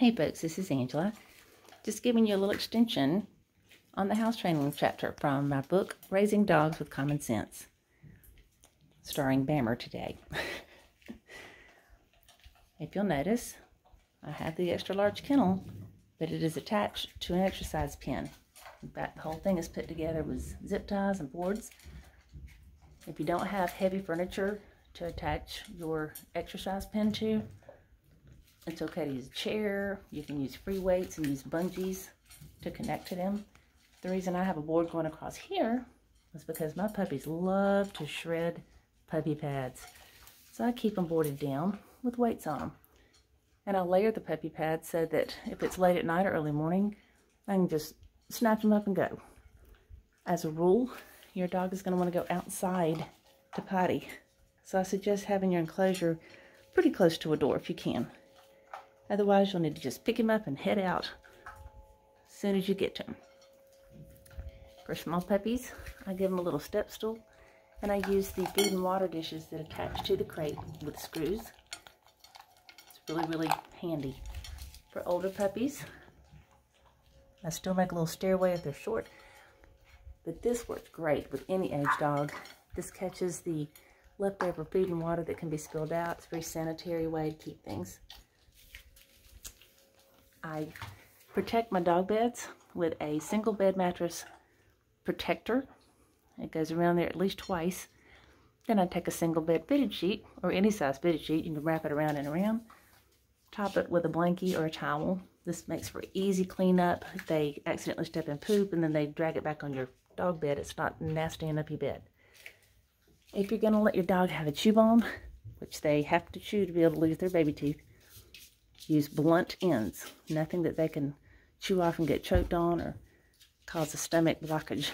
Hey folks, this is Angela, just giving you a little extension on the house training chapter from my book, Raising Dogs with Common Sense, starring Bammer today. If you'll notice, I have the extra large kennel, but it is attached to an exercise pen. In fact, the whole thing is put together with zip ties and boards. If you don't have heavy furniture to attach your exercise pen to, it's okay to use a chair. You can use free weights and use bungees to connect to them. The reason I have a board going across here is because my puppies love to shred puppy pads. So I keep them boarded down with weights on them. And I layer the puppy pads so that if it's late at night or early morning, I can just snatch them up and go. As a rule, your dog is going to want to go outside to potty. So I suggest having your enclosure pretty close to a door if you can. Otherwise, you'll need to just pick him up and head out as soon as you get to him. For small puppies, I give them a little step stool, and I use the food and water dishes that attach to the crate with screws. It's really, really handy. For older puppies, I still make a little stairway if they're short, but this works great with any age dog. This catches the leftover food and water that can be spilled out. It's a very sanitary way to keep things. I protect my dog beds with a single bed mattress protector. It goes around there at least twice. Then I take a single bed fitted sheet, or any size fitted sheet. You can wrap it around and around. Top it with a blankie or a towel. This makes for easy cleanup. If they accidentally step in poop and then they drag it back on your dog bed, it's not nasty and uppy bed. If you're going to let your dog have a chew bomb, which they have to chew to be able to lose their baby teeth, use blunt ends, nothing that they can chew off and get choked on or cause a stomach blockage.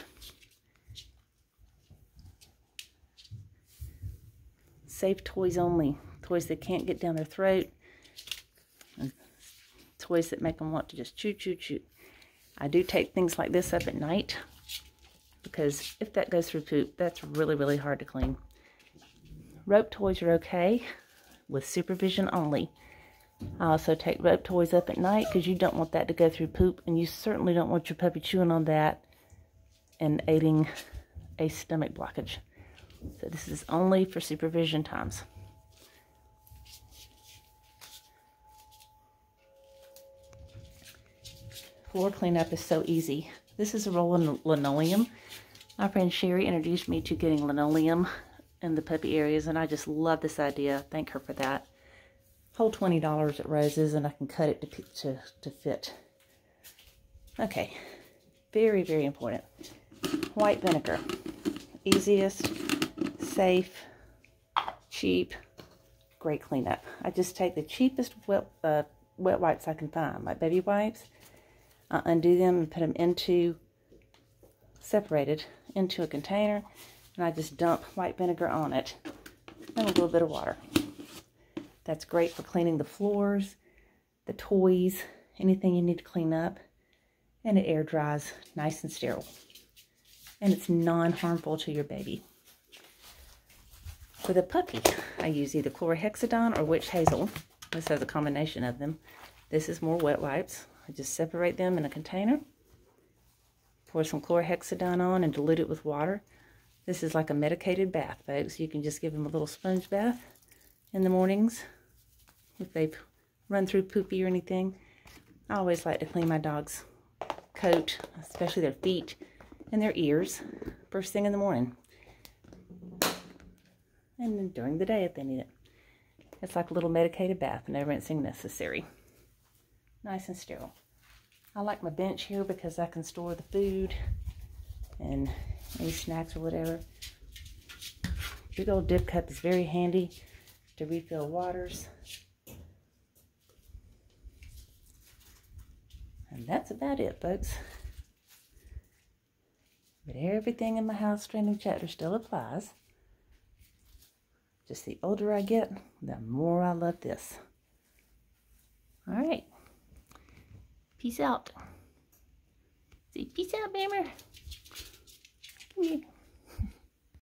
Safe toys only, toys that can't get down their throat, and toys that make them want to just chew, chew, chew. I do take things like this up at night because if that goes through poop, that's really, really hard to clean. Rope toys are okay with supervision only. I also take rope toys up at night because you don't want that to go through poop, and you certainly don't want your puppy chewing on that and aiding a stomach blockage. So this is only for supervision times. Floor cleanup is so easy. This is a roll of linoleum. My friend Sherry introduced me to getting linoleum in the puppy areas, and I just love this idea. Thank her for that. Whole $20 at Rose's, and I can cut it to fit. Okay, very, very important. White vinegar. Easiest, safe, cheap, great cleanup. I just take the cheapest wet wipes I can find, like baby wipes. I undo them and put them separated into a container, and I just dump white vinegar on it and a little bit of water. That's great for cleaning the floors, the toys, anything you need to clean up. And it air dries nice and sterile. And it's non-harmful to your baby. For the puppy, I use either Chlorhexidine or Witch Hazel. This has a combination of them. This is more wet wipes. I just separate them in a container. Pour some Chlorhexidine on and dilute it with water. This is like a medicated bath, folks. You can just give them a little sponge bath in the mornings. If they've run through poopy or anything, I always like to clean my dog's coat, especially their feet and their ears, first thing in the morning. And then during the day if they need it. It's like a little medicated bath, no rinsing necessary. Nice and sterile. I like my bench here because I can store the food and any snacks or whatever. Big old dip cup is very handy to refill waters. And that's about it, folks. But everything in my house training chapter still applies. Just the older I get, the more I love this. All right. Peace out. See, peace out, Bammer. Yeah.